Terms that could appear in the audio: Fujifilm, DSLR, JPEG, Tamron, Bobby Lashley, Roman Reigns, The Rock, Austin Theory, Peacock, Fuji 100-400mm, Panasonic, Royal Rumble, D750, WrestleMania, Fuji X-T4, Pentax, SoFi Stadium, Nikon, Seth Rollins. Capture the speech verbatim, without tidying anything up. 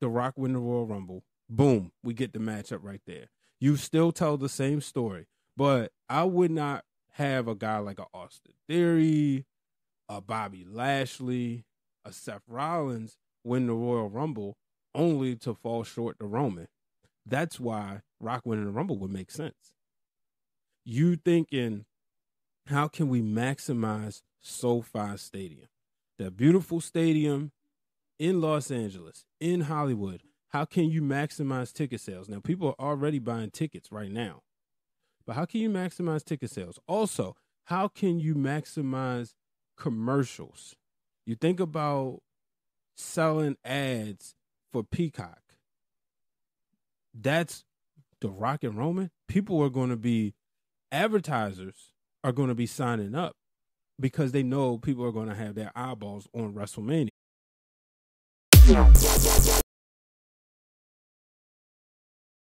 The Rock win the Royal Rumble. Boom. We get the matchup right there. You still tell the same story, but I would not have a guy like a Austin Theory, a Bobby Lashley, a Seth Rollins win the Royal Rumble only to fall short to Roman. That's why Rock winning the Rumble would make sense. You thinking, how can we maximize SoFi Stadium? That beautiful stadium in Los Angeles, in Hollywood. How can you maximize ticket sales? Now, people are already buying tickets right now. But how can you maximize ticket sales? Also, how can you maximize commercials? You think about selling ads for Peacock. That's The Rock and Roman. People are going to be, advertisers are going to be signing up because they know people are going to have their eyeballs on WrestleMania.